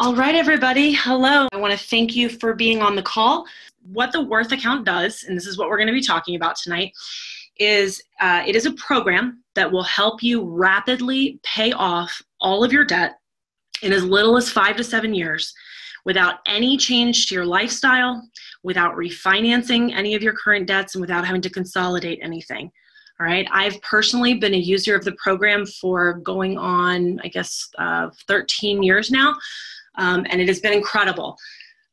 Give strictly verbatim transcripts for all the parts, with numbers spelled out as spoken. All right, everybody. Hello. I want to thank you for being on the call. What the Worth Account does, and this is what we're going to be talking about tonight, is uh, it is a program that will help you rapidly pay off all of your debt in as little as five to seven years without any change to your lifestyle, without refinancing any of your current debts, and without having to consolidate anything. All right. I've personally been a user of the program for going on, I guess, uh, thirteen years now. Um, and it has been incredible.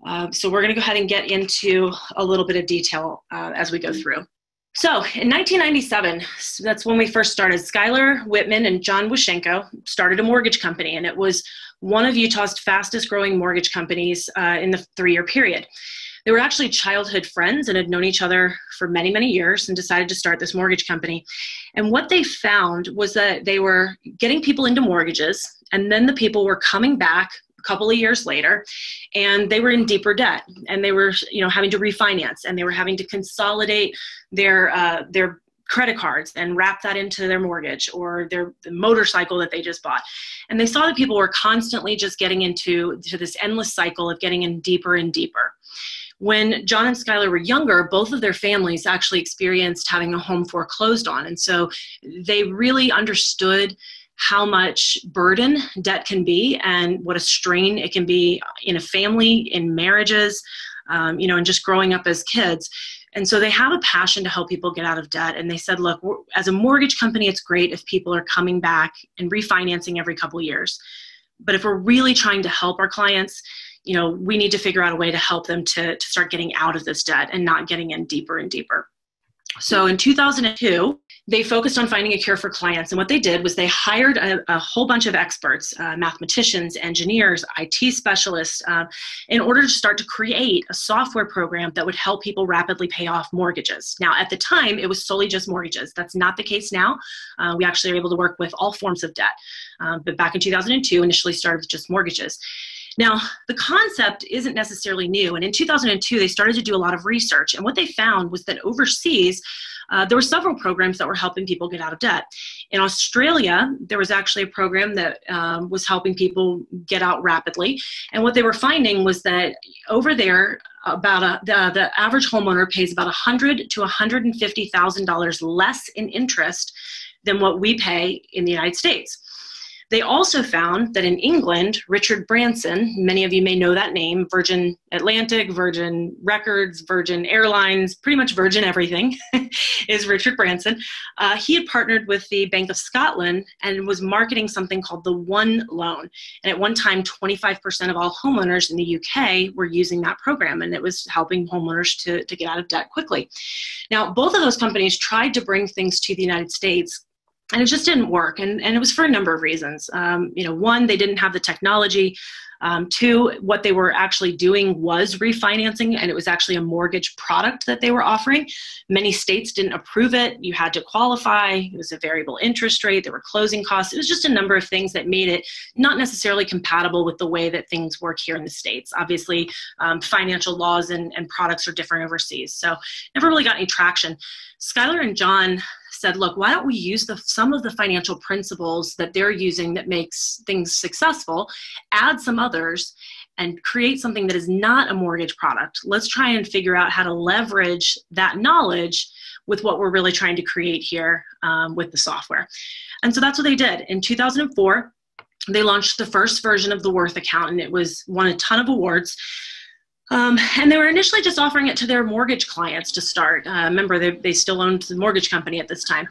Uh, so we're going to go ahead and get into a little bit of detail uh, as we go through. So in nineteen ninety-seven, so that's when we first started. Skyler Witman and John Wushenko started a mortgage company, and it was one of Utah's fastest growing mortgage companies uh, in the three-year period. They were actually childhood friends and had known each other for many, many years and decided to start this mortgage company. And what they found was that they were getting people into mortgages, and then the people were coming back a couple of years later, and they were in deeper debt, and they were, you know, having to refinance, and they were having to consolidate their, uh, their credit cards and wrap that into their mortgage or their the motorcycle that they just bought. And they saw that people were constantly just getting into to this endless cycle of getting in deeper and deeper. When John and Skyler were younger, both of their families actually experienced having a home foreclosed on. And so they really understood how much burden debt can be and what a strain it can be in a family, in marriages, um, you know, and just growing up as kids. And so they have a passion to help people get out of debt. And they said, look, as a mortgage company, it's great if people are coming back and refinancing every couple of years. But if we're really trying to help our clients, you know, we need to figure out a way to help them to, to start getting out of this debt and not getting in deeper and deeper. So in two thousand two, they focused on finding a cure for clients. And what they did was they hired a, a whole bunch of experts, uh, mathematicians, engineers, I T specialists, uh, in order to start to create a software program that would help people rapidly pay off mortgages. Now, at the time, it was solely just mortgages. That's not the case now. Uh, we actually are able to work with all forms of debt. Um, but back in two thousand two, initially started with just mortgages. Now, the concept isn't necessarily new, and in two thousand two, they started to do a lot of research, and what they found was that overseas, uh, there were several programs that were helping people get out of debt. In Australia, there was actually a program that um, was helping people get out rapidly, and what they were finding was that over there, about a, the, the average homeowner pays about one hundred thousand to one hundred fifty thousand dollars less in interest than what we pay in the United States. They also found that in England, Richard Branson, many of you may know that name, Virgin Atlantic, Virgin Records, Virgin Airlines, pretty much Virgin everything is Richard Branson. Uh, he had partnered with the Bank of Scotland and was marketing something called the One Loan. And at one time, twenty-five percent of all homeowners in the U K were using that program, and it was helping homeowners to, to get out of debt quickly. Now, both of those companies tried to bring things to the United States, and it just didn't work, and, and it was for a number of reasons. Um, you know, one, they didn't have the technology. Um, two, what they were actually doing was refinancing, and it was actually a mortgage product that they were offering. Many states didn't approve it. You had to qualify. It was a variable interest rate. There were closing costs. It was just a number of things that made it not necessarily compatible with the way that things work here in the States. Obviously, um, financial laws and, and products are different overseas, so never really got any traction. Skyler and John said, look, why don't we use the, some of the financial principles that they're using that makes things successful, add some others, and create something that is not a mortgage product. Let's try and figure out how to leverage that knowledge with what we're really trying to create here um, with the software. And so that's what they did. In two thousand four, they launched the first version of the Worth Account, and it was won a ton of awards. Um, and they were initially just offering it to their mortgage clients to start. Uh, remember, they, they still owned the mortgage company at this time.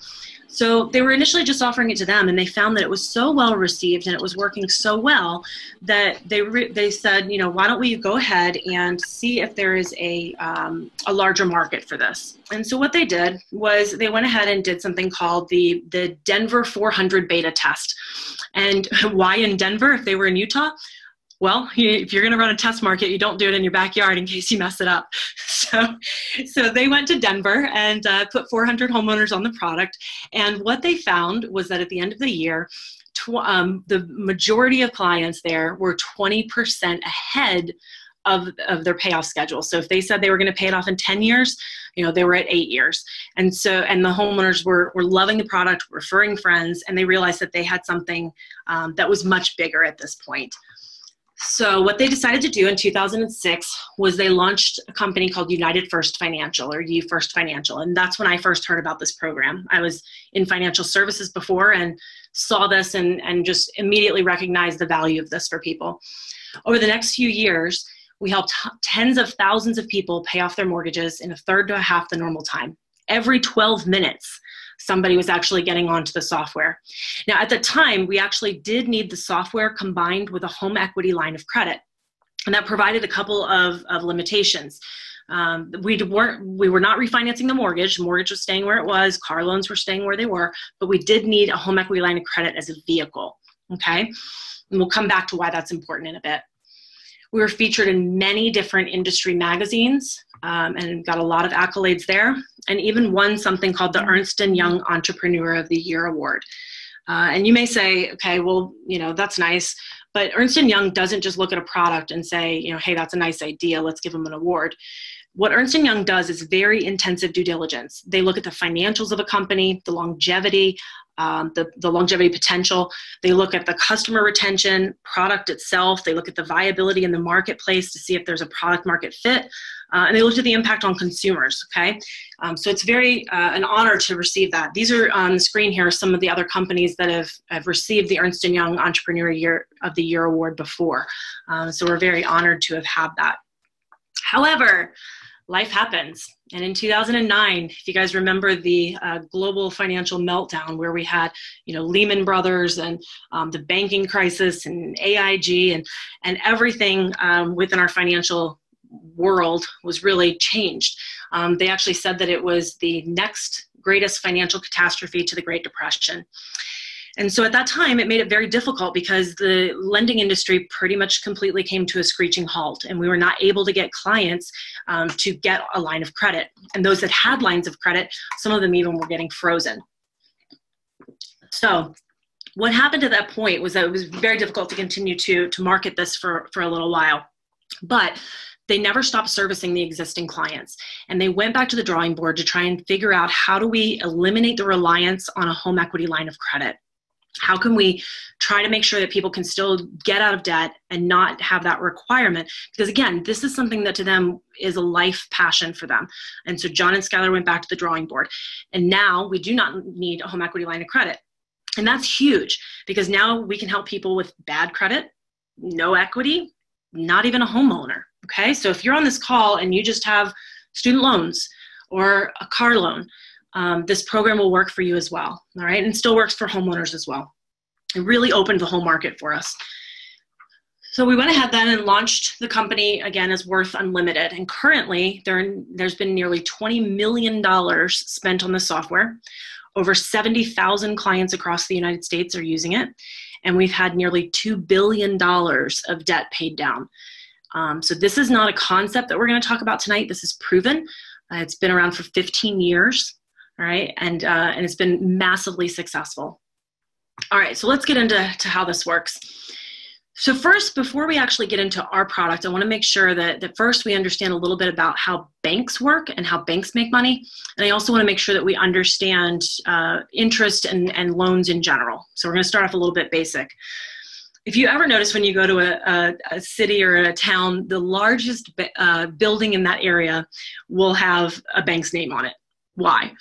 So they were initially just offering it to them, and they found that it was so well received and it was working so well that they, re they said, you know, why don't we go ahead and see if there is a, um, a larger market for this. And so what they did was they went ahead and did something called the, the Denver four hundred beta test. And why in Denver if they were in Utah? Well, if you're going to run a test market, you don't do it in your backyard in case you mess it up. So, so they went to Denver and uh, put four hundred homeowners on the product. And what they found was that at the end of the year, tw um, the majority of clients there were twenty percent ahead of, of their payoff schedule. So if they said they were going to pay it off in ten years, you know, they were at eight years. And so, and the homeowners were, were loving the product, referring friends, and they realized that they had something um, that was much bigger at this point. So what they decided to do in two thousand six was they launched a company called United First Financial, or U First Financial. And that's when I first heard about this program. I was in financial services before and saw this and, and just immediately recognized the value of this for people. Over the next few years, we helped tens of thousands of people pay off their mortgages in a third to a half the normal time. Every twelve minutes, somebody was actually getting onto the software. Now, at the time, we actually did need the software combined with a home equity line of credit. And that provided a couple of, of limitations. Um, we, weren't, we were not refinancing the mortgage. The mortgage was staying where it was. Car loans were staying where they were. But we did need a home equity line of credit as a vehicle, okay? And we'll come back to why that's important in a bit. We were featured in many different industry magazines um, and got a lot of accolades there, and even won something called the Ernst and Young Entrepreneur of the Year Award. Uh, and you may say, okay, well, you know, that's nice, but Ernst and Young doesn't just look at a product and say, you know, hey, that's a nice idea, let's give them an award. What Ernst and Young does is very intensive due diligence. They look at the financials of a company, the longevity, Um, the, the longevity potential. They look at the customer retention, product itself. They look at the viability in the marketplace to see if there's a product market fit. Uh, and they look at the impact on consumers, okay? Um, so it's very uh, an honor to receive that. These are on the screen here, some of the other companies that have, have received the Ernst and Young Entrepreneur Year of the Year Award before. Um, so we're very honored to have had that. However, life happens, and in two thousand nine, if you guys remember the uh, global financial meltdown where we had, you know, Lehman Brothers and um, the banking crisis and A I G and, and everything um, within our financial world was really changed. Um, they actually said that it was the next greatest financial catastrophe to the Great Depression. And so at that time, it made it very difficult because the lending industry pretty much completely came to a screeching halt, and we were not able to get clients um, to get a line of credit. And those that had lines of credit, some of them even were getting frozen. So what happened at that point was that it was very difficult to continue to, to market this for, for a little while. But they never stopped servicing the existing clients, and they went back to the drawing board to try and figure out, how do we eliminate the reliance on a home equity line of credit? How can we try to make sure that people can still get out of debt and not have that requirement? Because again, this is something that to them is a life passion for them. And so John and Skyler went back to the drawing board, and now we do not need a home equity line of credit. And that's huge, because now we can help people with bad credit, no equity, not even a homeowner. Okay. So if you're on this call and you just have student loans or a car loan, Um, this program will work for you as well, all right? And still works for homeowners as well. It really opened the whole market for us. So we went ahead then and launched the company again as Worth Unlimited. And currently, there, there's been nearly twenty million dollars spent on the software. Over seventy thousand clients across the United States are using it. And we've had nearly two billion dollars of debt paid down. Um, so this is not a concept that we're going to talk about tonight. This is proven. Uh, it's been around for fifteen years. All right, and, uh, and it's been massively successful. All right, so let's get into to how this works. So first, before we actually get into our product, I wanna make sure that, that first we understand a little bit about how banks work and how banks make money. And I also wanna make sure that we understand uh, interest and, and loans in general. So we're gonna start off a little bit basic. If you ever notice when you go to a, a, a city or a town, the largest uh, building in that area will have a bank's name on it. Why?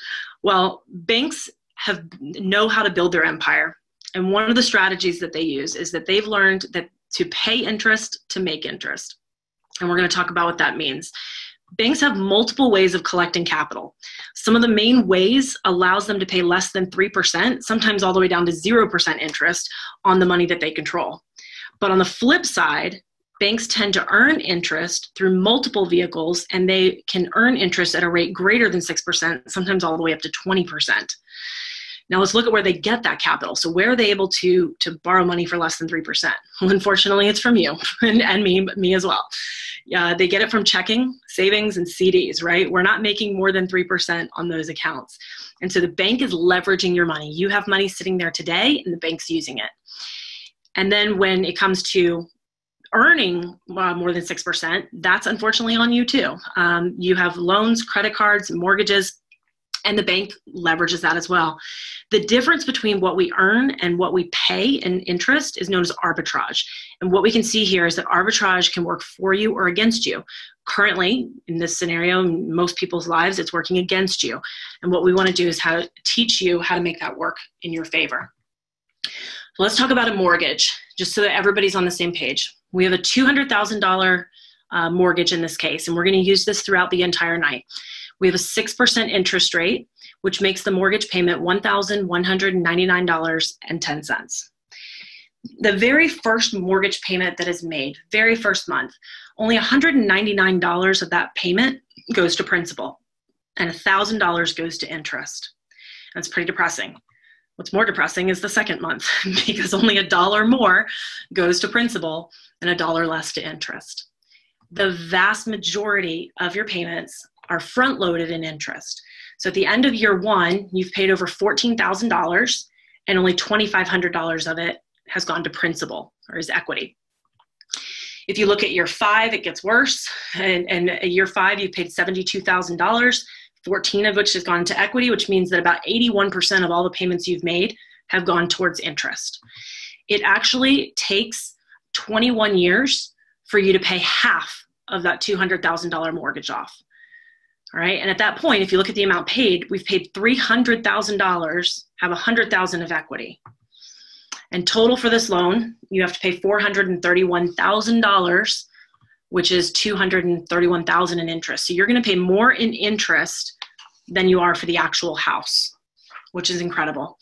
Well, banks have know how to build their empire. And one of the strategies that they use is that they've learned that to pay interest to make interest. And we're going to talk about what that means. Banks have multiple ways of collecting capital. Some of the main ways allows them to pay less than three percent, sometimes all the way down to zero percent interest on the money that they control. But on the flip side, banks tend to earn interest through multiple vehicles, and they can earn interest at a rate greater than six percent, sometimes all the way up to twenty percent. Now let's look at where they get that capital. So where are they able to, to borrow money for less than three percent? Well, unfortunately, it's from you and, and me, but me as well. Uh, they get it from checking, savings, and C Ds, right? We're not making more than three percent on those accounts. And so the bank is leveraging your money. You have money sitting there today, and the bank's using it. And then when it comes to earning uh, more than six percent, that's unfortunately on you too. Um, you have loans, credit cards, mortgages, And the bank leverages that as well. The difference between what we earn and what we pay in interest is known as arbitrage. And what we can see here is that arbitrage can work for you or against you. Currently, in this scenario, in most people's lives, it's working against you. And what we want to do is how to teach you how to make that work in your favor. So let's talk about a mortgage, just so that everybody's on the same page. We have a two hundred thousand dollar uh, mortgage in this case, and we're going to use this throughout the entire night. We have a six percent interest rate, which makes the mortgage payment one thousand one hundred ninety-nine dollars and ten cents. The very first mortgage payment that is made, very first month, only one hundred ninety-nine dollars of that payment goes to principal, and one thousand dollars goes to interest. That's pretty depressing. What's more depressing is the second month, because only a dollar more goes to principal and a dollar less to interest. The vast majority of your payments are front-loaded in interest. So at the end of year one, you've paid over fourteen thousand dollars and only twenty-five hundred dollars of it has gone to principal or is equity. If you look at year five, it gets worse. And, and year five, you've paid seventy-two thousand dollars, fourteen of which has gone to equity, which means that about eighty-one percent of all the payments you've made have gone towards interest. It actually takes twenty-one years for you to pay half of that two hundred thousand dollar mortgage off. All right, and at that point, if you look at the amount paid, we've paid three hundred thousand dollars, have one hundred thousand dollars of equity. And total for this loan, you have to pay four hundred thirty-one thousand dollars, which is two hundred thirty-one thousand dollars in interest. So you're gonna pay more in interest than you are for the actual house, which is incredible.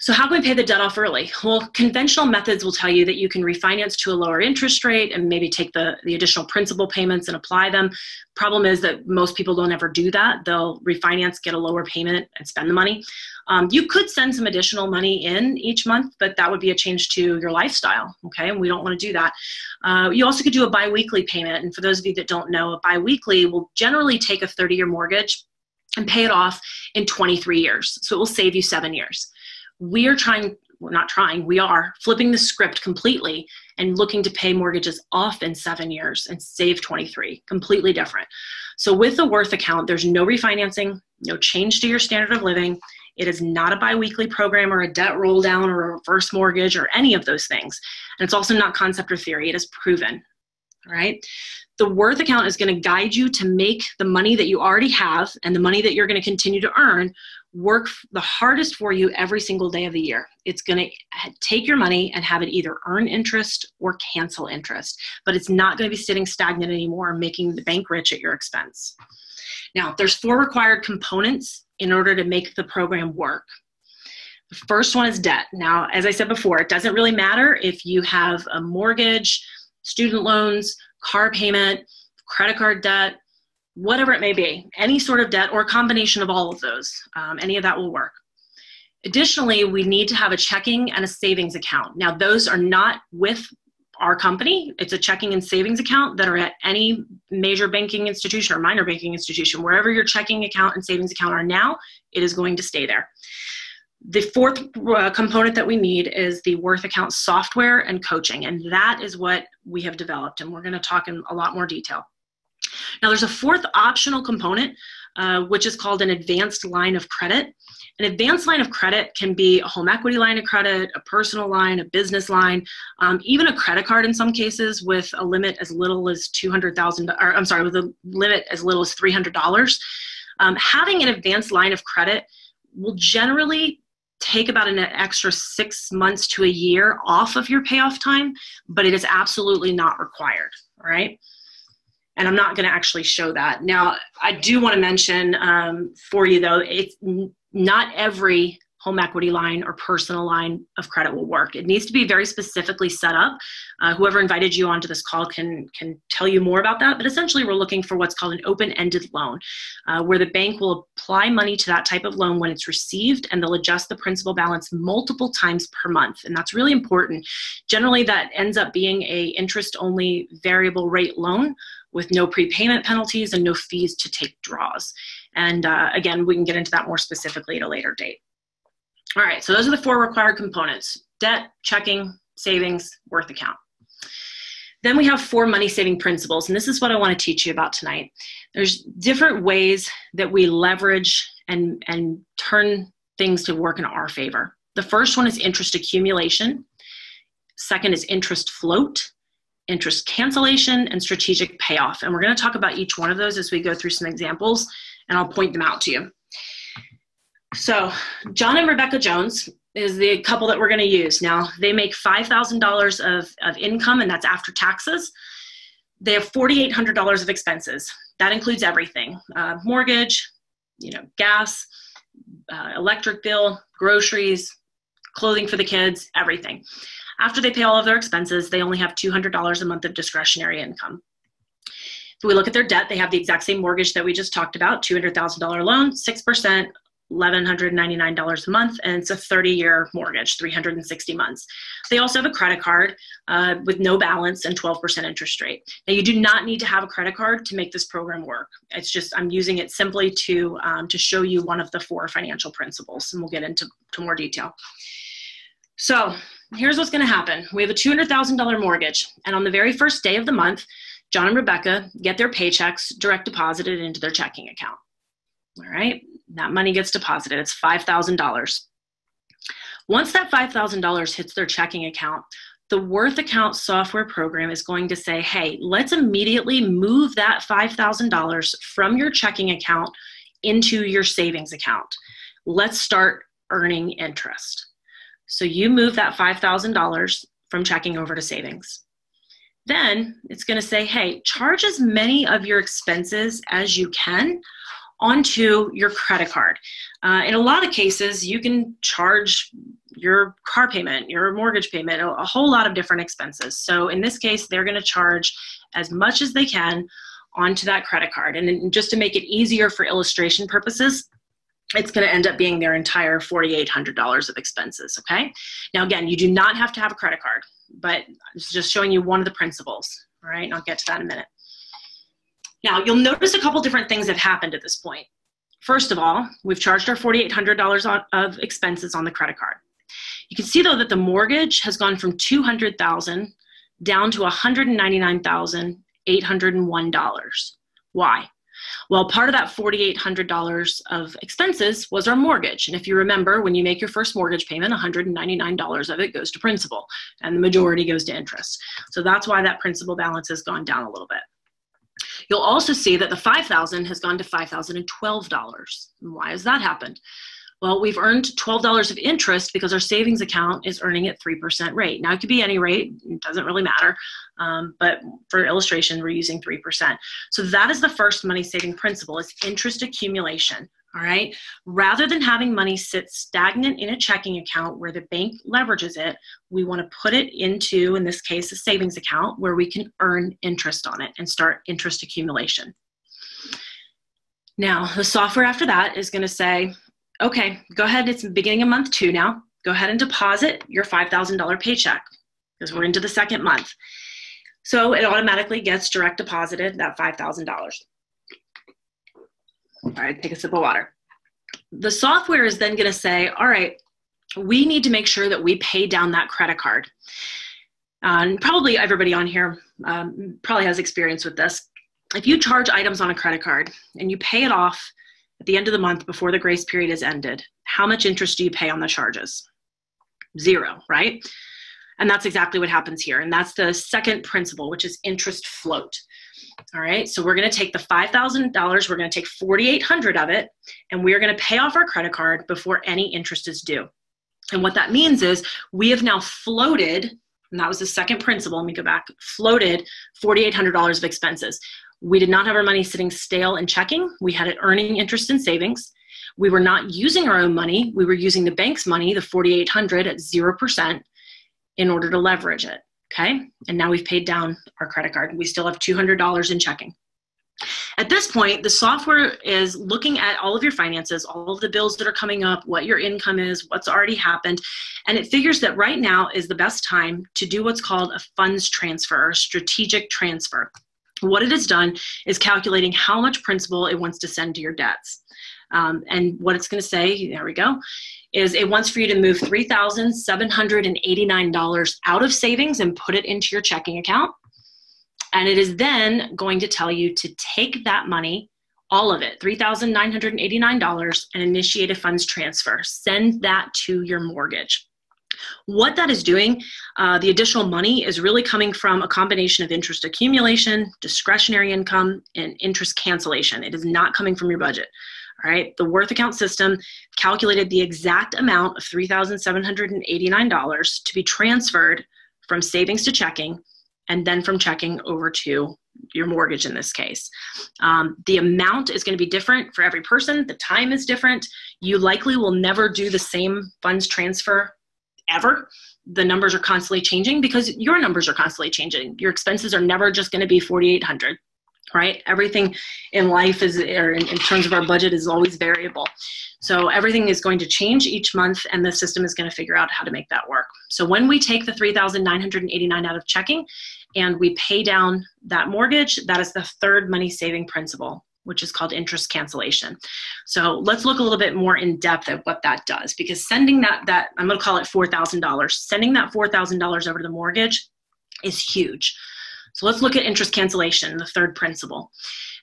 So how can we pay the debt off early? Well, conventional methods will tell you that you can refinance to a lower interest rate and maybe take the, the additional principal payments and apply them. Problem is that most people don't ever do that. They'll refinance, get a lower payment, and spend the money. Um, you could send some additional money in each month, but that would be a change to your lifestyle, okay? And we don't want to do that. Uh, you also could do a biweekly payment. And for those of you that don't know, a biweekly will generally take a thirty-year mortgage and pay it off in twenty-three years. So it will save you seven years. We are trying, we're not trying, we are flipping the script completely and looking to pay mortgages off in seven years and save twenty-three, completely different. So with the Worth account, there's no refinancing, no change to your standard of living. It is not a biweekly program or a debt roll down or a reverse mortgage or any of those things. And it's also not concept or theory, it is proven, all right? The Worth account is gonna guide you to make the money that you already have and the money that you're gonna continue to earn work the hardest for you every single day of the year. It's going to take your money and have it either earn interest or cancel interest, but it's not going to be sitting stagnant anymore, making the bank rich at your expense. Now, there's four required components in order to make the program work. The first one is debt. Now, as I said before, it doesn't really matter if you have a mortgage, student loans, car payment, credit card debt, whatever it may be, any sort of debt or a combination of all of those, um, any of that will work. Additionally, we need to have a checking and a savings account. Now, those are not with our company. It's a checking and savings account that are at any major banking institution or minor banking institution. Wherever your checking account and savings account are now, it is going to stay there. The fourth uh, component that we need is the Worth account software and coaching, and that is what we have developed, and we're going to talk in a lot more detail. Now, there's a fourth optional component, uh, which is called an advanced line of credit. An advanced line of credit can be a home equity line of credit, a personal line, a business line, um, even a credit card in some cases with a limit as little as two hundred thousand dollars, or I'm sorry, with a limit as little as three hundred dollars. Um, having an advanced line of credit will generally take about an extra six months to a year off of your payoff time, but it is absolutely not required, all right? And I'm not gonna actually show that. Now, I do wanna mention um, for you though, it's not every home equity line or personal line of credit will work. It needs to be very specifically set up. Uh, whoever invited you onto this call can, can tell you more about that, but essentially we're looking for what's called an open-ended loan, uh, where the bank will apply money to that type of loan when it's received, and they'll adjust the principal balance multiple times per month, and that's really important. Generally, that ends up being a interest-only variable rate loan with no prepayment penalties and no fees to take draws. And uh, again, we can get into that more specifically at a later date. All right, so those are the four required components: debt, checking, savings, Worth account. Then we have four money saving principles, and this is what I want to teach you about tonight. There's different ways that we leverage and, and turn things to work in our favor. The first one is interest accumulation. Second is interest float, interest cancellation, and strategic payoff. And we're going to talk about each one of those as we go through some examples, and I'll point them out to you. So John and Rebecca Jones is the couple that we're going to use. Now, they make five thousand dollars of, of income, and that's after taxes. They have four thousand eight hundred dollars of expenses. That includes everything, uh, mortgage, you know, gas, uh, electric bill, groceries, clothing for the kids, everything. After they pay all of their expenses, they only have two hundred dollars a month of discretionary income. If we look at their debt, they have the exact same mortgage that we just talked about, two hundred thousand dollar loan, six percent, one thousand one hundred ninety-nine dollars a month, and it's a thirty year mortgage, three hundred sixty months. They also have a credit card uh, with no balance and twelve percent interest rate. Now, you do not need to have a credit card to make this program work. It's just, I'm using it simply to, um, to show you one of the four financial principles, and we'll get into to more detail. So here's what's going to happen. We have a two hundred thousand dollar mortgage, and on the very first day of the month, John and Rebecca get their paychecks direct deposited into their checking account. All right, that money gets deposited. It's five thousand dollars. Once that five thousand dollars hits their checking account, the Worth Account software program is going to say, hey, let's immediately move that five thousand dollars from your checking account into your savings account. Let's start earning interest. So you move that five thousand dollars from checking over to savings. Then it's going to say, hey, charge as many of your expenses as you can onto your credit card. Uh, in a lot of cases, you can charge your car payment, your mortgage payment, a, a whole lot of different expenses. So in this case, they're going to charge as much as they can onto that credit card. And then just to make it easier for illustration purposes, it's going to end up being their entire four thousand eight hundred dollars of expenses, okay? Now, again, you do not have to have a credit card, but it's just showing you one of the principles, all right? And I'll get to that in a minute. Now, you'll notice a couple different things have happened at this point. First of all, we've charged our four thousand eight hundred dollars of expenses on the credit card. You can see, though, that the mortgage has gone from two hundred thousand dollars down to one hundred ninety-nine thousand eight hundred one dollars. Why? Well, part of that four thousand eight hundred dollars of expenses was our mortgage. And if you remember, when you make your first mortgage payment, one hundred ninety-nine dollars of it goes to principal, and the majority goes to interest. So that's why that principal balance has gone down a little bit. You'll also see that the five thousand dollars has gone to five thousand twelve dollars. Why has that happened? Well, we've earned twelve dollars of interest because our savings account is earning at three percent rate. Now, it could be any rate. It doesn't really matter. Um, but for illustration, we're using three percent. So that is the first money-saving principle, is interest accumulation, all right? Rather than having money sit stagnant in a checking account where the bank leverages it, we want to put it into, in this case, a savings account where we can earn interest on it and start interest accumulation. Now, the software after that is going to say, okay, go ahead, it's the beginning of month two now. Go ahead and deposit your five thousand dollar paycheck, because we're into the second month. So it automatically gets direct deposited, that five thousand dollars. All right, take a sip of water. The software is then gonna say, all right, we need to make sure that we pay down that credit card. Uh, and probably everybody on here um, probably has experience with this. If you charge items on a credit card and you pay it off at the end of the month before the grace period is ended, how much interest do you pay on the charges? Zero, right? And that's exactly what happens here. And that's the second principle, which is interest float. All right, so we're gonna take the five thousand dollars, we're gonna take four thousand eight hundred dollars of it, and we're gonna pay off our credit card before any interest is due. And what that means is we have now floated, and that was the second principle, let me go back, floated four thousand eight hundred dollars of expenses. We did not have our money sitting stale and checking. We had it earning interest in savings. We were not using our own money. We were using the bank's money, the four thousand eight hundred dollars at zero percent, in order to leverage it, okay? And now we've paid down our credit card. We still have two hundred dollars in checking. At this point, the software is looking at all of your finances, all of the bills that are coming up, what your income is, what's already happened, and it figures that right now is the best time to do what's called a funds transfer or a strategic transfer. What it has done is calculating how much principal it wants to send to your debts. Um, and what it's gonna say, there we go, is it wants for you to move three thousand seven hundred eighty-nine dollars out of savings and put it into your checking account. And it is then going to tell you to take that money all of it, three thousand nine hundred eighty-nine dollars, and initiate a funds transfer. Send that to your mortgage. What that is doing, uh, the additional money is really coming from a combination of interest accumulation, discretionary income, and interest cancellation. It is not coming from your budget. All right. The Worth Account system calculated the exact amount of three thousand seven hundred eighty-nine dollars to be transferred from savings to checking, and then from checking over to your mortgage in this case. Um, the amount is going to be different for every person. The time is different. You likely will never do the same funds transfer ever. The numbers are constantly changing because your numbers are constantly changing. Your expenses are never just going to be forty-eight hundred dollars, right? Everything in life is, or in, in terms of our budget, is always variable. So everything is going to change each month, and the system is going to figure out how to make that work. So when we take the three thousand nine hundred eighty-nine dollars out of checking and we pay down that mortgage, that is the third money saving principle, which is called interest cancellation. So let's look a little bit more in depth at what that does, because sending that, that I'm going to call it four thousand dollars, sending that four thousand dollars over to the mortgage is huge. So let's look at interest cancellation, the third principle.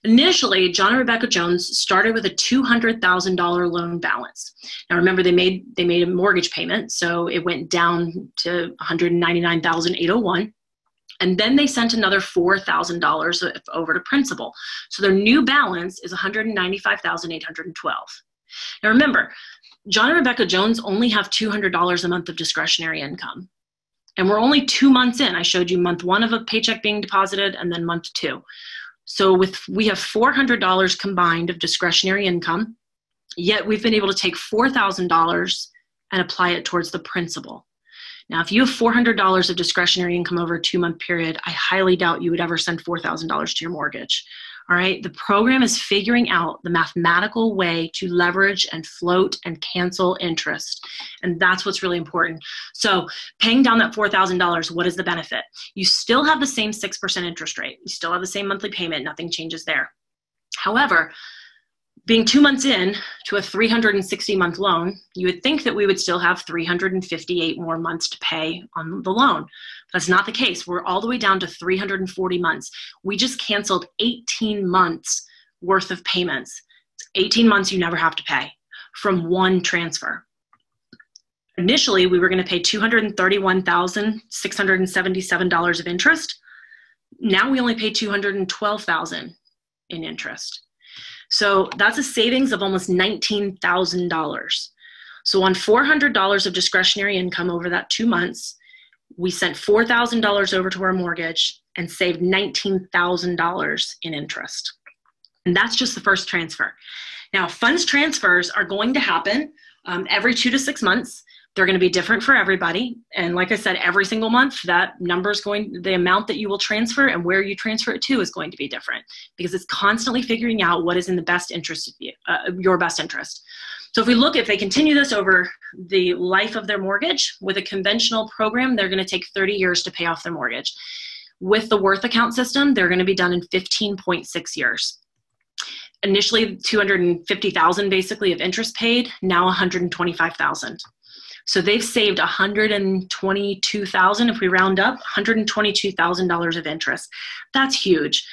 Initially, John and Rebecca Jones started with a two hundred thousand dollars loan balance. Now remember, they made, they made a mortgage payment, so it went down to one hundred ninety-nine thousand eight hundred one dollars. And then they sent another four thousand dollars over to principal. So their new balance is one hundred ninety-five thousand eight hundred twelve dollars. Now remember, John and Rebecca Jones only have two hundred dollars a month of discretionary income. And we're only two months in. I showed you month one of a paycheck being deposited and then month two. So with we have four hundred dollars combined of discretionary income, yet we've been able to take four thousand dollars and apply it towards the principal. Now, if you have four hundred dollars of discretionary income over a two-month period, I highly doubt you would ever send four thousand dollars to your mortgage. All right, the program is figuring out the mathematical way to leverage and float and cancel interest, and that's what's really important. So paying down that four thousand dollars, what is the benefit? You still have the same six percent interest rate. You still have the same monthly payment. Nothing changes there. However, being two months in to a three hundred sixty month loan, you would think that we would still have three hundred fifty-eight more months to pay on the loan. That's not the case. We're all the way down to three hundred forty months. We just canceled eighteen months worth of payments. It's eighteen months you never have to pay from one transfer. Initially, we were going to pay two hundred thirty-one thousand six hundred seventy-seven dollars of interest. Now we only pay two hundred twelve thousand dollars in interest. So that's a savings of almost nineteen thousand dollars. So on four hundred dollars of discretionary income over that two months, we sent four thousand dollars over to our mortgage and saved nineteen thousand dollars in interest. And that's just the first transfer. Now, funds transfers are going to happen um, every two to six months. They're going to be different for everybody. And like I said, every single month, that number is going, the amount that you will transfer and where you transfer it to is going to be different, because it's constantly figuring out what is in the best interest of you, uh, your best interest. So if we look, if they continue this over the life of their mortgage, with a conventional program, they're going to take thirty years to pay off their mortgage. With the Worth Account system, they're going to be done in fifteen point six years. Initially, two hundred fifty thousand dollars basically of interest paid, now one hundred twenty-five thousand dollars. So they've saved one hundred twenty-two thousand dollars, if we round up, one hundred twenty-two thousand dollars of interest. That's huge.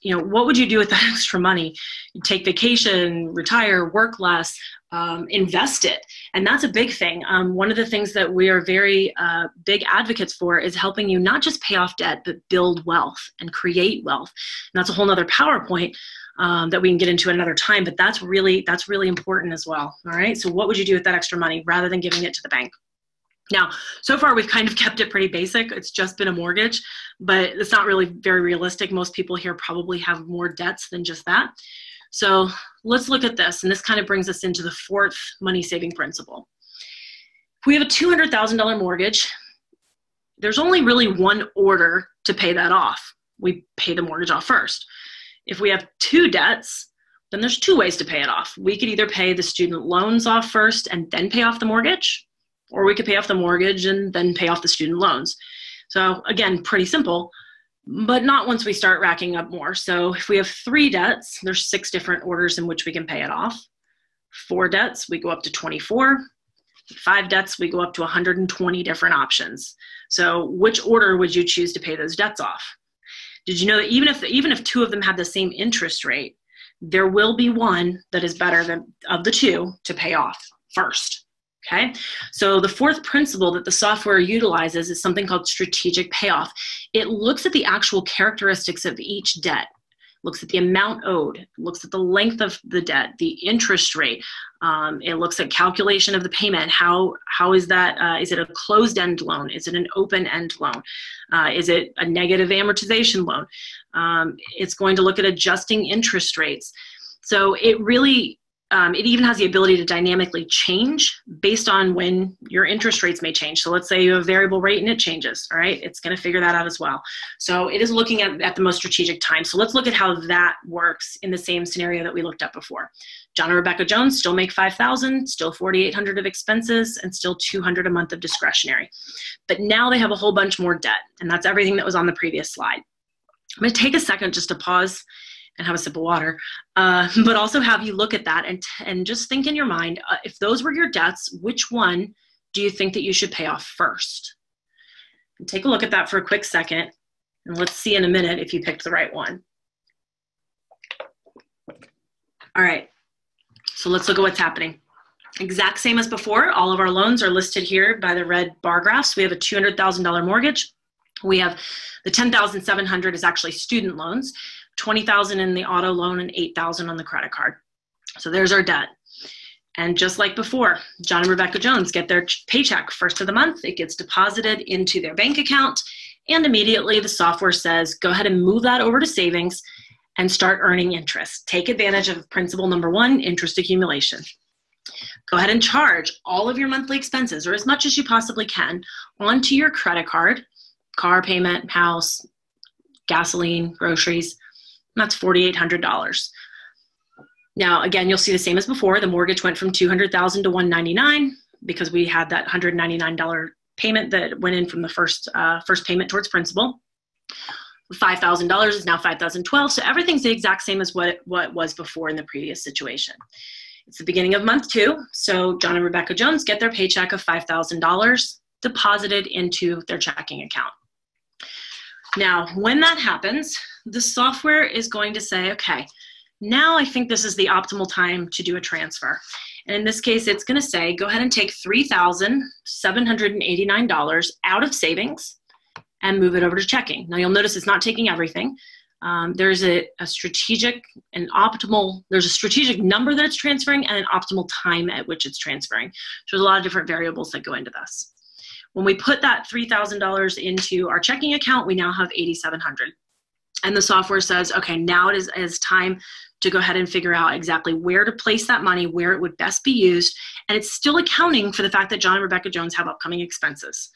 You know, what would you do with that extra money? You take vacation, retire, work less, um, invest it. And that's a big thing. Um, one of the things that we are very uh, big advocates for is helping you not just pay off debt, but build wealth and create wealth. And that's a whole nother PowerPoint Um, that we can get into another time, but that's really, that's really important as well. All right. So what would you do with that extra money rather than giving it to the bank? Now, so far we've kind of kept it pretty basic. It's just been a mortgage, but it's not really very realistic. Most people here probably have more debts than just that. So let's look at this. And this kind of brings us into the fourth money saving principle. If we have a two hundred thousand dollars mortgage, there's only really one order to pay that off. We pay the mortgage off first. If we have two debts, then there's two ways to pay it off. We could either pay the student loans off first and then pay off the mortgage, or we could pay off the mortgage and then pay off the student loans. So again, pretty simple, but not once we start racking up more. So if we have three debts, there's six different orders in which we can pay it off. Four debts, we go up to twenty-four. Five debts, we go up to one hundred twenty different options. So which order would you choose to pay those debts off? Did you know that even if, even if two of them had the same interest rate, there will be one that is better than of the two to pay off first. Okay. So the fourth principle that the software utilizes is something called strategic payoff. It looks at the actual characteristics of each debt, looks at the amount owed, looks at the length of the debt, the interest rate. Um, it looks at calculation of the payment. How, how is that? Uh, is it a closed-end loan? Is it an open-end loan? Uh, is it a negative amortization loan? Um, it's going to look at adjusting interest rates. So it really, um, it even has the ability to dynamically change based on when your interest rates may change. So let's say you have a variable rate and it changes, all right? It's going to figure that out as well. So it is looking at, at the most strategic time. So let's look at how that works in the same scenario that we looked at before. John and Rebecca Jones still make five thousand dollars, still four thousand eight hundred dollars of expenses, and still two hundred dollars a month of discretionary. But now they have a whole bunch more debt, and that's everything that was on the previous slide. I'm going to take a second just to pause and have a sip of water, uh, but also have you look at that and, and just think in your mind, uh, if those were your debts, which one do you think that you should pay off first? And take a look at that for a quick second, and let's see in a minute if you picked the right one. All right. So let's look at what's happening. Exact same as before, all of our loans are listed here by the red bar graphs. We have a two hundred thousand dollar mortgage. We have the ten thousand seven hundred dollars is actually student loans, twenty thousand dollars in the auto loan, and eight thousand dollars on the credit card. So there's our debt. And just like before, John and Rebecca Jones get their paycheck first of the month. It gets deposited into their bank account, and immediately the software says, go ahead and move that over to savings and start earning interest. Take advantage of principle number one, interest accumulation. Go ahead and charge all of your monthly expenses, or as much as you possibly can, onto your credit card, car payment, house, gasoline, groceries. That's four thousand eight hundred dollars. Now, again, you'll see the same as before. The mortgage went from two hundred thousand dollars to one hundred ninety-nine dollars because we had that one hundred ninety-nine dollar payment that went in from the first, uh, first payment towards principal. five thousand dollars is now five thousand twelve dollars. So everything's the exact same as what, what was before in the previous situation. It's the beginning of month two. So John and Rebecca Jones get their paycheck of five thousand dollars deposited into their checking account. Now, when that happens, the software is going to say, okay, now I think this is the optimal time to do a transfer. And in this case, it's going to say, go ahead and take three thousand seven hundred eighty-nine dollars out of savings and move it over to checking. Now you'll notice it's not taking everything. Um, there's a, a strategic and optimal, there's a strategic number that it's transferring and an optimal time at which it's transferring. So there's a lot of different variables that go into this. When we put that three thousand dollars into our checking account, we now have eight thousand seven hundred dollars. And the software says, okay, now it is, it is time to go ahead and figure out exactly where to place that money, where it would best be used. And it's still accounting for the fact that John and Rebecca Jones have upcoming expenses.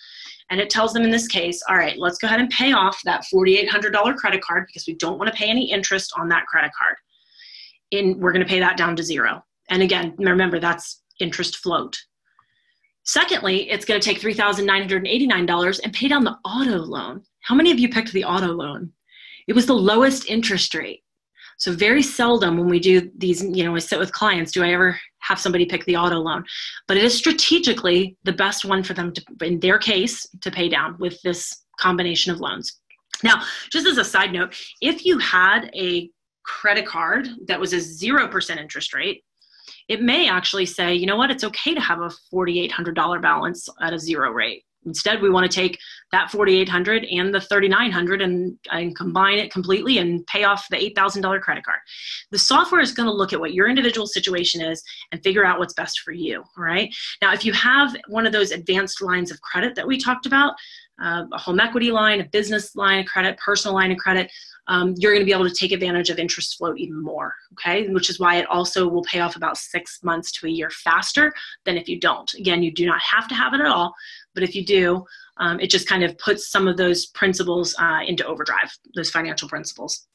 And it tells them in this case, all right, let's go ahead and pay off that four thousand eight hundred dollar credit card because we don't want to pay any interest on that credit card. And we're going to pay that down to zero. And again, remember, that's interest float. Secondly, it's going to take three thousand nine hundred eighty-nine dollars and pay down the auto loan. How many of you picked the auto loan? It was the lowest interest rate. So very seldom when we do these, you know, I sit with clients, do I ever have somebody pick the auto loan? But it is strategically the best one for them to, in their case, to pay down with this combination of loans. Now, just as a side note, if you had a credit card that was a zero percent interest rate, it may actually say, you know what, it's okay to have a four thousand eight hundred dollar balance at a zero rate. Instead, we want to take that four thousand eight hundred dollars and the three thousand nine hundred dollars and, and combine it completely and pay off the eight thousand dollar credit card. The software is going to look at what your individual situation is and figure out what's best for you, all right? Now, if you have one of those advanced lines of credit that we talked about, uh, a home equity line, a business line of credit, personal line of credit, um, you're going to be able to take advantage of interest float even more, okay? Which is why it also will pay off about six months to a year faster than if you don't. Again, you do not have to have it at all. But if you do, um, it just kind of puts some of those principles uh, into overdrive, those financial principles.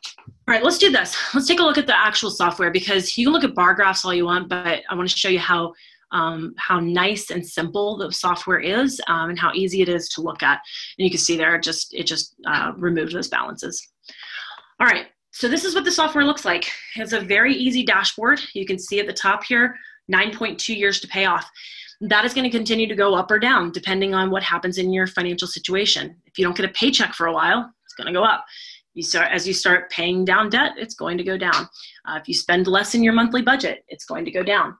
All right, let's do this. Let's take a look at the actual software, because you can look at bar graphs all you want, but I want to show you how, um, how nice and simple the software is um, and how easy it is to look at. And you can see there, it just, it just uh, removed those balances. All right, so this is what the software looks like. It's a very easy dashboard. You can see at the top here, nine point two years to pay off. That is going to continue to go up or down depending on what happens in your financial situation. If you don't get a paycheck for a while, it's going to go up. You start, as you start paying down debt, it's going to go down. Uh, if you spend less in your monthly budget, it's going to go down.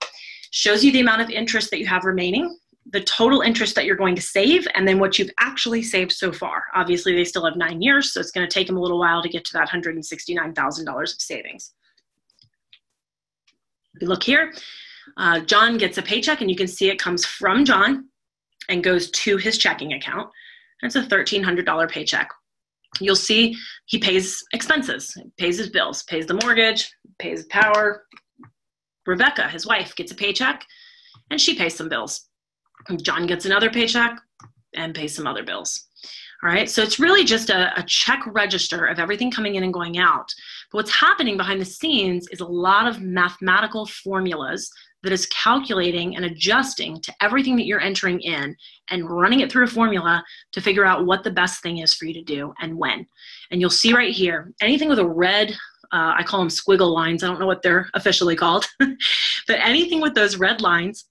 Shows you the amount of interest that you have remaining, the total interest that you're going to save, and then what you've actually saved so far. Obviously, they still have nine years, so it's going to take them a little while to get to that one hundred sixty-nine thousand dollars of savings. If you look here, uh, John gets a paycheck, and you can see it comes from John and goes to his checking account. It's a thirteen hundred dollar paycheck. You'll see he pays expenses, pays his bills, pays the mortgage, pays power. Rebecca, his wife, gets a paycheck, and she pays some bills. John gets another paycheck and pays some other bills. All right, so it's really just a, a check register of everything coming in and going out. But what's happening behind the scenes is a lot of mathematical formulas that is calculating and adjusting to everything that you're entering in and running it through a formula to figure out what the best thing is for you to do and when. And you'll see right here, anything with a red, uh, I call them squiggle lines. I don't know what they're officially called, but anything with those red lines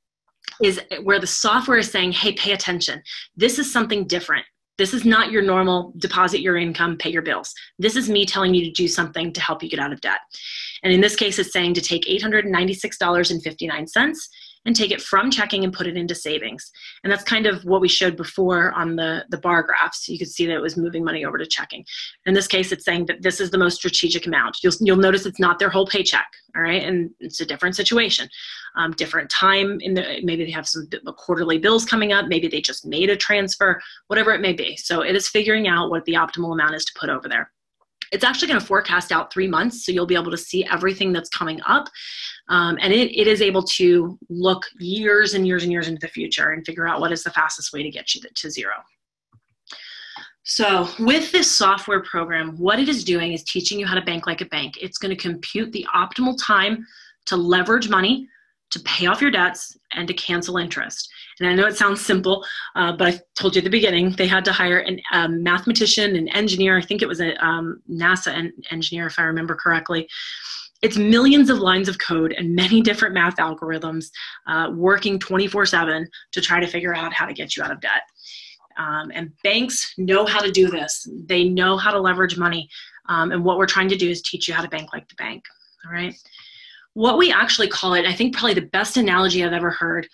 is where the software is saying, hey, pay attention. This is something different. This is not your normal deposit your income, pay your bills. This is me telling you to do something to help you get out of debt. And in this case, it's saying to take eight hundred ninety-six dollars and fifty-nine cents and take it from checking and put it into savings. And that's kind of what we showed before on the, the bar graphs. You could see that it was moving money over to checking. In this case, it's saying that this is the most strategic amount. You'll, you'll notice it's not their whole paycheck, all right? And it's a different situation, um, different time. In the, maybe they have some quarterly bills coming up. Maybe they just made a transfer, whatever it may be. So it is figuring out what the optimal amount is to put over there. It's actually going to forecast out three months, so you'll be able to see everything that's coming up. Um, and it, it is able to look years and years and years into the future and figure out what is the fastest way to get you to zero. So with this software program, what it is doing is teaching you how to bank like a bank. It's going to compute the optimal time to leverage money, to pay off your debts, and to cancel interest. And I know it sounds simple, uh, but I told you at the beginning, they had to hire an, a mathematician, an engineer. I think it was a um, NASA engineer, if I remember correctly. It's millions of lines of code and many different math algorithms uh, working twenty-four seven to try to figure out how to get you out of debt. Um, and banks know how to do this. They know how to leverage money. Um, and what we're trying to do is teach you how to bank like the bank, all right? What we actually call it, I think probably the best analogy I've ever heard,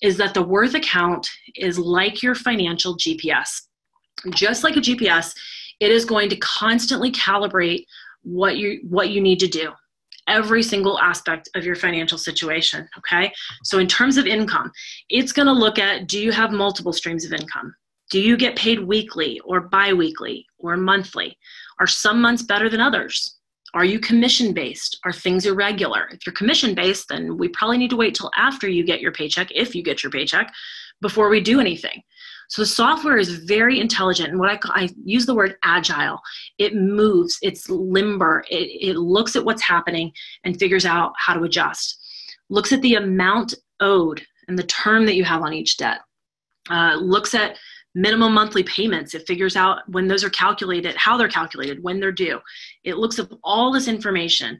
is that the Worth account is like your financial G P S. Just like a G P S, it is going to constantly calibrate what you, what you need to do, every single aspect of your financial situation, okay? So in terms of income, it's going to look at, do you have multiple streams of income? Do you get paid weekly or biweekly or monthly? Are some months better than others? Are you commission-based? Are things irregular? If you're commission-based, then we probably need to wait till after you get your paycheck, if you get your paycheck, before we do anything. So the software is very intelligent, and what I, I use the word agile. It moves, it's limber, it, it looks at what's happening and figures out how to adjust. Looks at the amount owed and the term that you have on each debt. Uh, looks at minimum monthly payments. It figures out when those are calculated, how they're calculated, when they're due. It looks up all this information.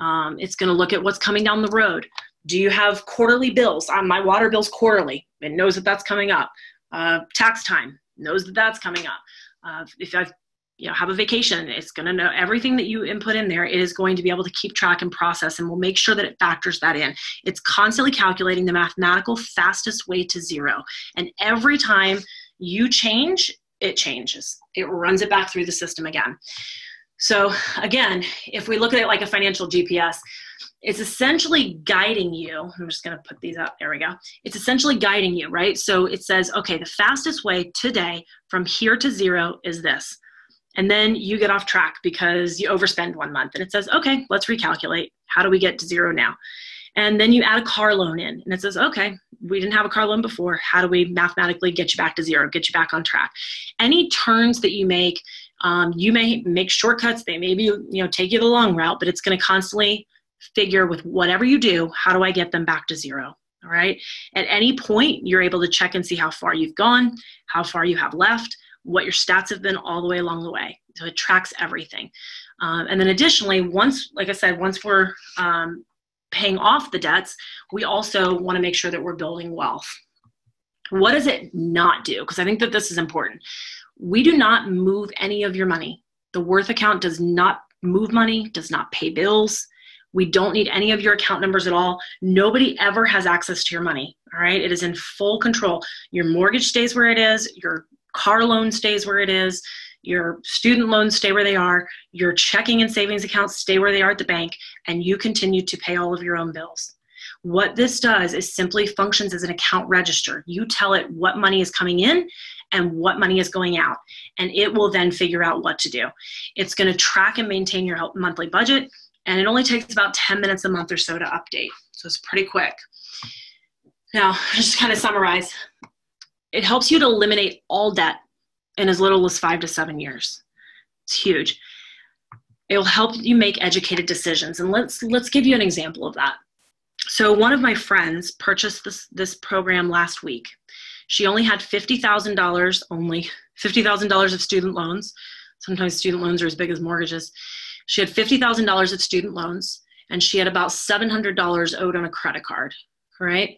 Um, it's going to look at what's coming down the road. Do you have quarterly bills? Um, my water bill's quarterly. It knows that that's coming up. Uh, tax time, knows that that's coming up. Uh, if I you know, have a vacation, it's going to know everything that you input in there. It is going to be able to keep track and process, and we'll make sure that it factors that in. It's constantly calculating the mathematical fastest way to zero. And every time you change, it changes. It runs it back through the system again. So again, if we look at it like a financial G P S, it's essentially guiding you. I'm just going to put these up. There we go. It's essentially guiding you, right? So it says, okay, the fastest way today from here to zero is this. And then you get off track because you overspend one month. And it says, okay, let's recalculate. How do we get to zero now? And then you add a car loan in, and it says, okay, we didn't have a car loan before. How do we mathematically get you back to zero, get you back on track? Any turns that you make, um, you may make shortcuts. They may be, you know, take you the long route, but it's going to constantly figure with whatever you do, how do I get them back to zero? All right. At any point, you're able to check and see how far you've gone, how far you have left, what your stats have been all the way along the way. So it tracks everything. Um, and then additionally, once, like I said, once we're, um, paying off the debts, we also want to make sure that we're building wealth. What does it not do? Because I think that this is important. We do not move any of your money. The Worth account does not move money, does not pay bills. We don't need any of your account numbers at all. Nobody ever has access to your money, all right? It is in full control. Your mortgage stays where it is. Your car loan stays where it is. Your student loans stay where they are. Your checking and savings accounts stay where they are at the bank, and you continue to pay all of your own bills. What this does is simply functions as an account register. You tell it what money is coming in and what money is going out, and it will then figure out what to do. It's going to track and maintain your monthly budget, and it only takes about ten minutes a month or so to update. So it's pretty quick. Now, just to kind of summarize, it helps you to eliminate all debt in as little as five to seven years. It's huge. It'll help you make educated decisions. And let's, let's give you an example of that. So one of my friends purchased this, this program last week. She only had fifty thousand dollars, only fifty thousand dollars of student loans. Sometimes student loans are as big as mortgages. She had fifty thousand dollars of student loans, and she had about seven hundred dollars owed on a credit card, all right?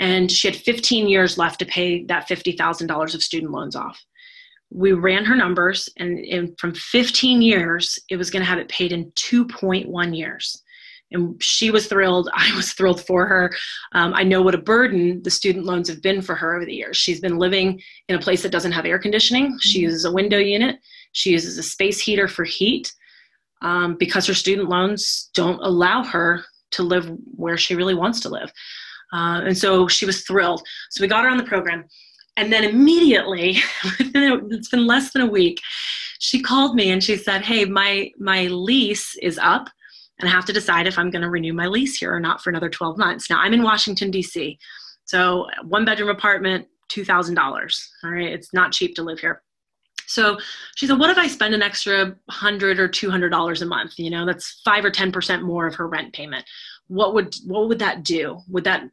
And she had fifteen years left to pay that fifty thousand dollars of student loans off. We ran her numbers, and, and from fifteen years, it was gonna have it paid in two point one years. And she was thrilled. I was thrilled for her. Um, I know what a burden the student loans have been for her over the years. She's been living in a place that doesn't have air conditioning. She uses a window unit. She uses a space heater for heat um, because her student loans don't allow her to live where she really wants to live. Uh, and so she was thrilled. So we got her on the program. And then immediately, it's been less than a week, she called me and she said, hey, my, my lease is up. And I have to decide if I'm going to renew my lease here or not for another twelve months. Now, I'm in Washington, D C, so one-bedroom apartment, two thousand dollars, all right? It's not cheap to live here. So she said, what if I spend an extra one hundred or two hundred dollars a month? You know, that's five or ten percent more of her rent payment. What would, what would that do? Would that,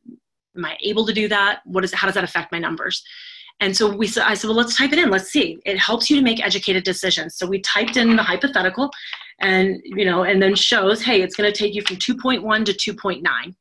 am I able to do that? What is, how does that affect my numbers? And so we, I said, well, let's type it in. Let's see. It helps you to make educated decisions. So we typed in the hypothetical and, you know, and then shows, hey, it's going to take you from two point one to two point nine.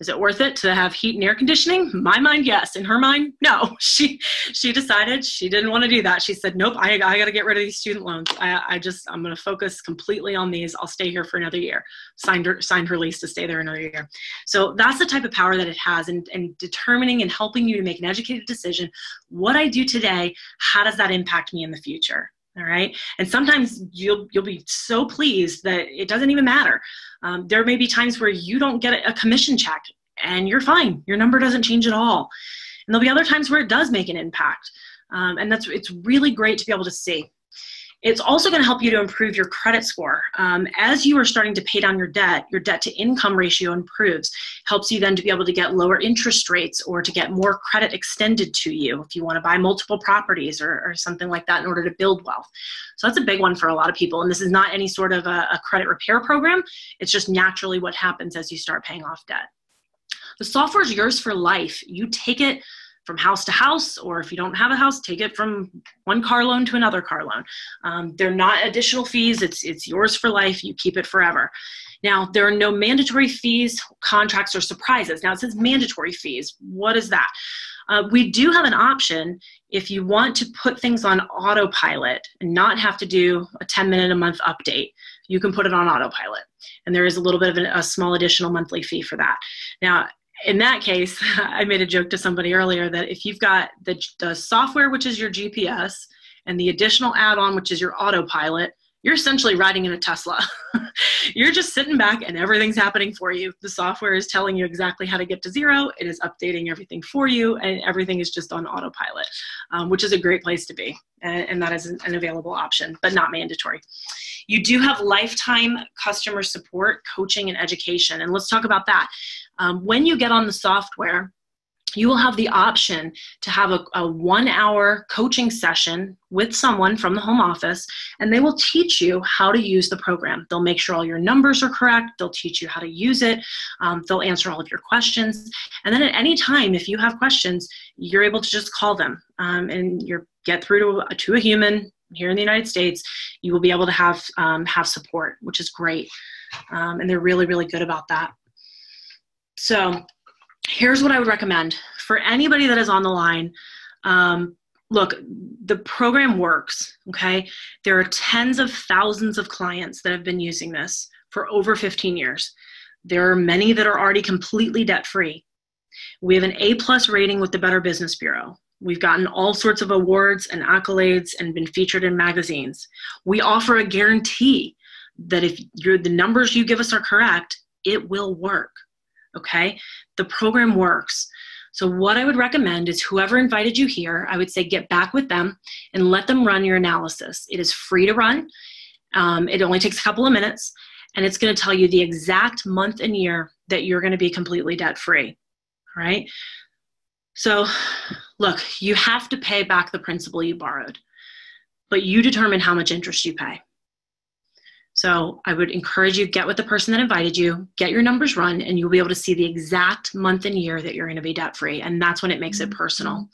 Is it worth it to have heat and air conditioning? My mind, yes. In her mind, no. She, she decided she didn't want to do that. She said, nope, I, I got to get rid of these student loans. I, I just, I'm going to focus completely on these. I'll stay here for another year. Signed her, signed her lease to stay there another year. So that's the type of power that it has in, in determining and helping you to make an educated decision. What I do today, how does that impact me in the future? All right. And sometimes you'll, you'll be so pleased that it doesn't even matter. Um, there may be times where you don't get a commission check and you're fine. Your number doesn't change at all. And there'll be other times where it does make an impact. Um, and that's, it's really great to be able to see. It's also going to help you to improve your credit score. Um, as you are starting to pay down your debt, your debt to income ratio improves, helps you then to be able to get lower interest rates or to get more credit extended to you if you want to buy multiple properties or, or something like that in order to build wealth. So that's a big one for a lot of people. And this is not any sort of a, a credit repair program. It's just naturally what happens as you start paying off debt. The software is yours for life. You take it from house to house, or if you don't have a house, take it from one car loan to another car loan. Um, they're not additional fees. It's, it's yours for life. You keep it forever. Now, there are no mandatory fees, contracts, or surprises. Now, it says mandatory fees. What is that? Uh, we do have an option if you want to put things on autopilot and not have to do a ten minute a month update. You can put it on autopilot. And there is a little bit of an, a small additional monthly fee for that. Now, in that case, I made a joke to somebody earlier that if you've got the, the software, which is your G P S, and the additional add-on, which is your autopilot, you're essentially riding in a Tesla. You're just sitting back and everything's happening for you. The software is telling you exactly how to get to zero. It is updating everything for you, and everything is just on autopilot, um, which is a great place to be. And, and that is an, an available option, but not mandatory. You do have lifetime customer support, coaching, and education. And let's talk about that. Um, when you get on the software, you will have the option to have a, a one-hour coaching session with someone from the home office, and they will teach you how to use the program. They'll make sure all your numbers are correct. They'll teach you how to use it. Um, they'll answer all of your questions. And then at any time, if you have questions, you're able to just call them, um, and you get through to a, to a human here in the United States. You will be able to have, um, have support, which is great. Um, and they're really, really good about that. So here's what I would recommend for anybody that is on the line. Um, look, the program works, okay? There are tens of thousands of clients that have been using this for over fifteen years. There are many that are already completely debt-free. We have an A-plus rating with the Better Business Bureau. We've gotten all sorts of awards and accolades and been featured in magazines. We offer a guarantee that if you're, the numbers you give us are correct, it will work, okay? The program works. So what I would recommend is whoever invited you here, I would say get back with them and let them run your analysis. It is free to run. Um, it only takes a couple of minutes, and it's going to tell you the exact month and year that you're going to be completely debt-free, all right? So look, you have to pay back the principal you borrowed, but you determine how much interest you pay. So I would encourage you, get with the person that invited you, get your numbers run, and you'll be able to see the exact month and year that you're going to be debt-free. And that's when it makes it personal.